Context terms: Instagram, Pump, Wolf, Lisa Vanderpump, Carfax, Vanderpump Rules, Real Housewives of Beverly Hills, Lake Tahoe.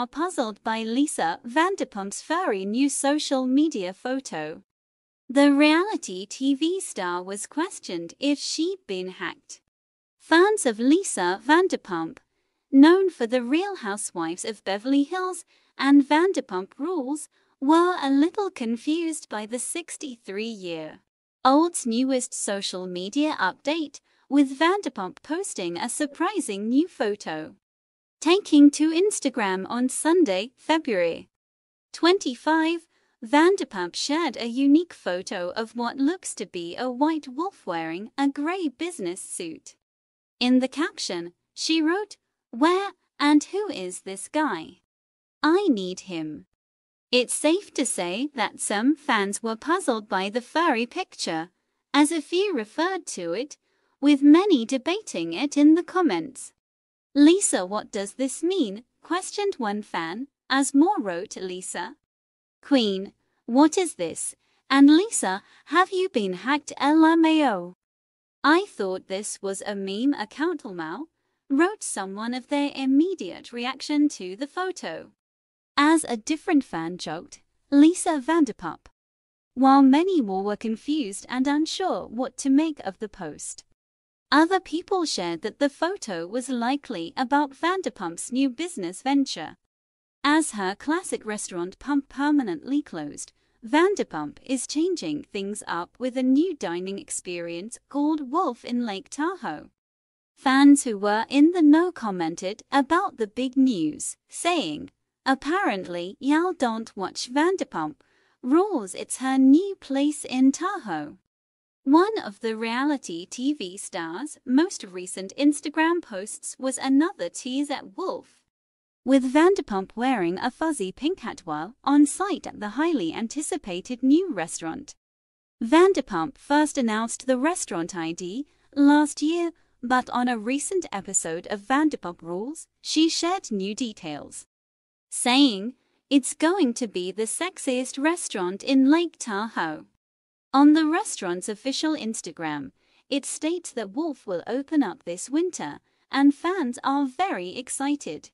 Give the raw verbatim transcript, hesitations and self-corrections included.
are puzzled by Lisa Vanderpump's furry new social media photo. The reality T V star was questioned if she'd been hacked. Fans of Lisa Vanderpump, known for the Real Housewives of Beverly Hills and Vanderpump Rules, were a little confused by the sixty-three-year-old's newest social media update, with Vanderpump posting a surprising new photo. Taking to Instagram on Sunday, February twenty-fifth, Vanderpump shared a unique photo of what looks to be a white wolf wearing a grey business suit. In the caption, she wrote, "Where and who is this guy? I need him." It's safe to say that some fans were puzzled by the furry picture, as a few referred to it, with many debating it in the comments. "Lisa, what does this mean?" questioned one fan, as more wrote, "Lisa Queen, what is this? And Lisa, have you been hacked? L M A O. I thought this was a meme account, lmao," wrote someone of their immediate reaction to the photo. As a different fan joked, "Lisa Vanderpump." While many more were confused and unsure what to make of the post, other people shared that the photo was likely about Vanderpump's new business venture. As her classic restaurant Pump permanently closed, Vanderpump is changing things up with a new dining experience called Wolf in Lake Tahoe. Fans who were in the know commented about the big news, saying, "Apparently, y'all don't watch Vanderpump Rules, it's her new place in Tahoe." One of the reality T V star's most recent Instagram posts was another tease at Wolf, with Vanderpump wearing a fuzzy pink hat while on site at the highly anticipated new restaurant. Vanderpump first announced the restaurant I D last year, but on a recent episode of Vanderpump Rules, she shared new details, saying, "It's going to be the sexiest restaurant in Lake Tahoe." On the restaurant's official Instagram, it states that Wolf will open up this winter, and fans are very excited.